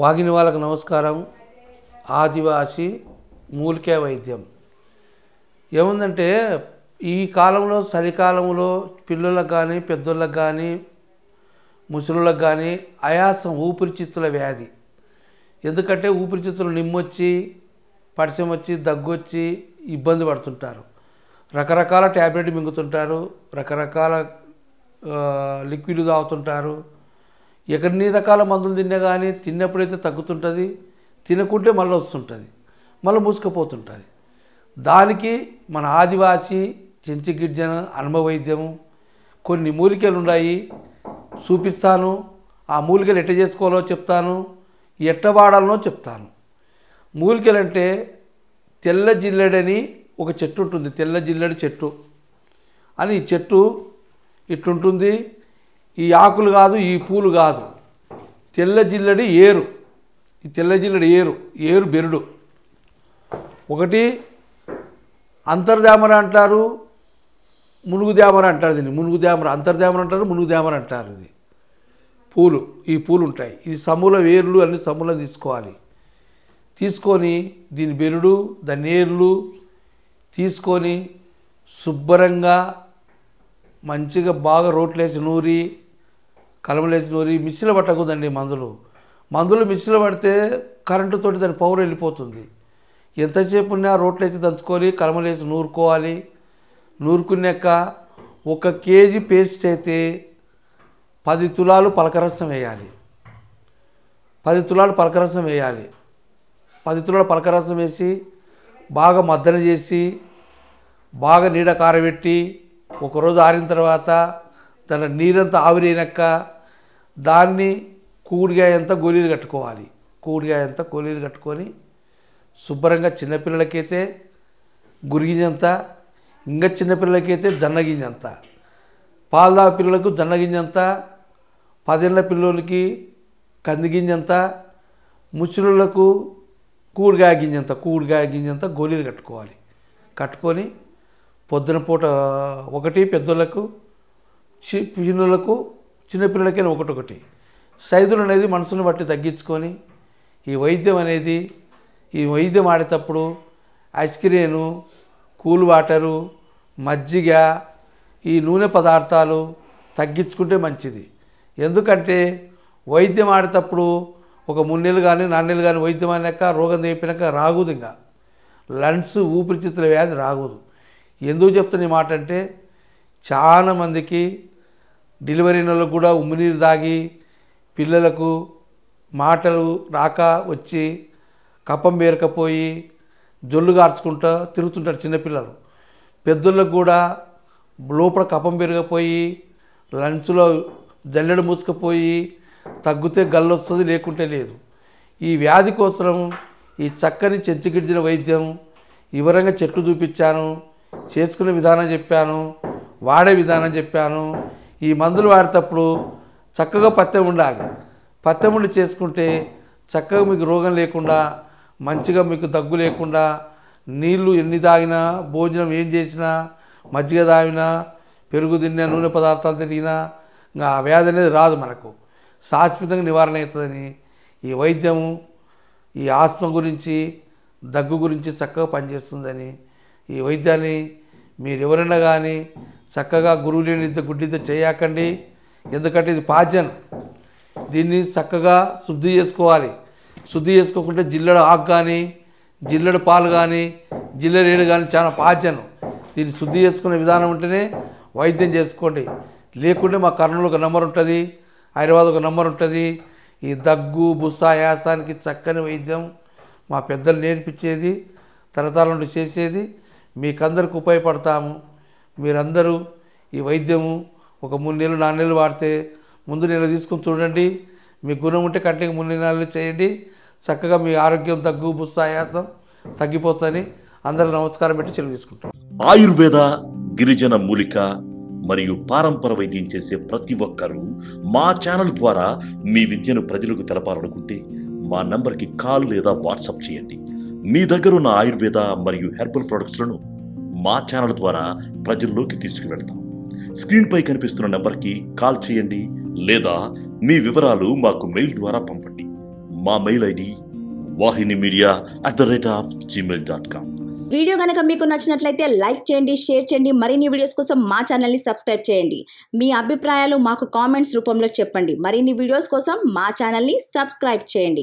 వాగిన వాళ్ళకి నమస్కారం. ఆదివాసి మూలికే వైద్యం ఏముందంటే ఈ కాలంలో చలికాలంలో పిల్లలకు కానీ పెద్దోళ్ళకి కానీ ముసలులకు కానీ ఆయాసం ఊపిరితిత్తుల వ్యాధి. ఎందుకంటే ఊపిరితిత్తులు నిమ్మొచ్చి పరిచయం వచ్చి దగ్గొచ్చి ఇబ్బంది పడుతుంటారు, రకరకాల ట్యాబ్లెట్ మింగుతుంటారు, రకరకాల లిక్విడ్లు తాగుతుంటారు, ఎన్ని రకాల మందులు తిన్నా కానీ తిన్నప్పుడైతే తగ్గుతుంటుంది, తినకుంటే మళ్ళీ వస్తుంటుంది, మళ్ళీ మూసుకుపోతుంటుంది. దానికి మన ఆదివాసి చెంచి గిడ్జన అనుమ వైద్యము కొన్ని మూలికలు ఉన్నాయి, చూపిస్తాను. ఆ మూలికలు ఎట్ట చేసుకోవాలో చెప్తాను, ఎట్ట వాడాలనో చెప్తాను. మూలికలంటే తెల్ల జిల్లెడని ఒక చెట్టు ఉంటుంది, తెల్ల జిల్లెడు చెట్టు అని. ఈ చెట్టు ఇట్లుంటుంది, ఈ ఆకులు కాదు, ఈ పూలు కాదు, తెల్ల జిల్లెడు ఏరు. ఈ తెల్ల జిల్లెడు ఏరు, ఏరు బెరుడు ఒకటి. అంతర్ధామర అంటారు, మునుగుదామర అంటారు దీన్ని, మునుగుదామర, అంతర్ధామర అంటారు, మునుగుదామర అంటారు. ఇది పూలు, ఈ పూలు ఉంటాయి. ఇది సమూల వేర్లు అన్ని సమూలం తీసుకోవాలి. తీసుకొని దీని బెరుడు దాని ఏర్లు తీసుకొని శుభ్రంగా మంచిగా బాగా రోట్లేసి నూరి, కలమలేసి నూరి, మిషన్లు పట్టకూడదండి. మందులు మిషన్లు పడితే కరెంటుతోటి దాని పవర్ వెళ్ళిపోతుంది. ఎంతసేపు ఉన్నా రోట్లు అయితే దంచుకొని కలమలేసి నూరుకోవాలి. నూరుకున్నాక 1 కేజీ పేస్ట్ అయితే 10 తులాలు పలకరసం వేయాలి, 10 తులాలు పలకరసం వేయాలి. 10 తులాలు పలకరసం వేసి బాగా మద్దన చేసి బాగా నీడ కారబెట్టి ఒకరోజు ఆరిన తర్వాత దాని నీరంతా ఆవిరైనాక దాన్ని కూడిగాయంత గోళీలు కట్టుకోవాలి. కూడిగాయంత గోళీలు కట్టుకొని శుభ్రంగా చిన్నపిల్లలకైతే గురిగింజంత, ఇంకా చిన్నపిల్లలకైతే జొన్నగింజంత, పాలదా పిల్లలకు జొన్నగింజంత, 10 ఏళ్ళ పిల్లలకి కందిగింజంత, ముసలులకు కూడిగాయ గింజంత, కూడిగాయ గింజంత గోళీలు కట్టుకోవాలి. కట్టుకొని పొద్దున పూట ఒకటి, పెద్దోళ్ళకు చిన్నోళ్ళకు, చిన్నపిల్లలకైనా ఒకటొకటి. సైజులు అనేది మనసును బట్టి తగ్గించుకొని ఈ వైద్యం అనేది, ఈ వైద్యం ఆడేటప్పుడు ఐస్క్రీను, కూల్ వాటరు, మజ్జిగ, ఈ నూనె పదార్థాలు తగ్గించుకుంటే మంచిది. ఎందుకంటే వైద్యం ఆడేటప్పుడు ఒక 3 నెలలు కానీ 4 నెలలు కానీ వైద్యం అయినాక రోగం తెప్పినాక రాకూడదు, ఇంకా లంగ్స్ ఊపిరితిత్తుల వ్యాధి రాకూడదు. ఎందుకు చెప్తున్న మాట అంటే చాలామందికి డెలివరీ వాళ్ళకు కూడా ఉమ్మినీరు తాగి పిల్లలకు మాటలు రాక వచ్చి కప్పం పేరకపోయి జొల్లు గార్చుకుంటూ తిరుగుతుంటారు చిన్నపిల్లలు. పెద్దోళ్ళకు కూడా లోపల కప్పం పెరిగిపోయి లంగ్స్లో జల్లెడ మూసుకుపోయి తగ్గితే గల్లు వస్తుంది, లేకుంటే లేదు. ఈ వ్యాధి కోసం ఈ చక్కని చెంచుగిడ్జిన వైద్యం వివరంగా చెట్లు చూపించాను, చేసుకునే విధానం చెప్పాను, వాడే విధానం చెప్పాను. ఈ మందులు వాడేటప్పుడు చక్కగా పత్యం ఉండాలి. పత్యం ఉండి చేసుకుంటే చక్కగా మీకు రోగం లేకుండా, మంచిగా మీకు దగ్గు లేకుండా, నీళ్లు ఎన్ని తాగినా, భోజనం ఏం చేసినా, మజ్జిగ తాగినా, పెరుగు తిన్నా, నూనె పదార్థాలు తిరిగినా ఇంకా ఆ వ్యాధి అనేది రాదు, మనకు శాశ్వతంగా నివారణ అవుతుందని ఈ వైద్యము ఈ ఆస్మ గురించి, దగ్గు గురించి చక్కగా పనిచేస్తుందని ఈ వైద్యాన్ని మీరు ఎవరైనా కానీ చక్కగా గురువు లేని గుడ్డితో చేయకండి. ఎందుకంటే ఇది పాజన్, దీన్ని చక్కగా శుద్ధి చేసుకోవాలి. శుద్ధి చేసుకోకుంటే జిల్లెడ ఆకు కానీ, జిల్లెడ పాలు కానీ, జిల్లెడ ఏడు కానీ చాలా పాజన్. దీన్ని శుద్ధి చేసుకునే విధానం ఉంటేనే వైద్యం చేసుకోండి. లేకుంటే మా కర్నూలు ఒక నెంబర్ ఉంటుంది, హైదరాబాద్ ఒక నెంబర్ ఉంటుంది. ఈ దగ్గు బుస్సాయాసానికి చక్కని వైద్యం మా పెద్దలు నేర్పించేది, తరతరాల నుండి చేసేది. మీకందరికి ఉపయోగపడతాము. మీరందరూ ఈ వైద్యము ఒక 3 నెలలు 4 నెలలు వాడితే ముందు నెల తీసుకుని చూడండి. మీ గుణం ఉంటే కంటికి 3 నెలలు చేయండి. చక్కగా మీ ఆరోగ్యం, దగ్గు, బుస్సాయాసం తగ్గిపోతుంది. అందరూ నమస్కారం పెట్టి చెరువు తీసుకుంటాం. ఆయుర్వేద, గిరిజన మూలిక మరియు పారంపర వైద్యం చేసే ప్రతి ఒక్కరూ మా ఛానల్ ద్వారా మీ విద్యను ప్రజలకు తెలపాలనుకుంటే మా నంబర్కి కాల్ లేదా వాట్సాప్ చేయండి. మీ దగ్గర ఉన్న ఆయుర్వేద మరియు హెర్బల్ ప్రొడక్ట్స్లను మా ఛానల్ ద్వారా ప్రజల్లోకి తీసుకువెళ్తాం. స్క్రీన్పై కనిపిస్తున్న నెంబర్కి కాల్ చేయండి లేదా మీ వివరాలు మాకు మెయిల్ ద్వారా పంపండి. మా మెయిల్ ఐడి wahinimedia@gmail.com. వీడియో గనక మీకు నచ్చినట్లయితే లైక్ చేయండి, షేర్ చేయండి. మరిన్ని వీడియోస్ కోసం మా ఛానల్ని సబ్స్క్రైబ్ చేయండి. మీ అభిప్రాయాలు మాకు కామెంట్స్ రూపంలో చెప్పండి. మరిన్ని వీడియోస్ కోసం మా ఛానల్ని సబ్స్క్రైబ్ చేయండి.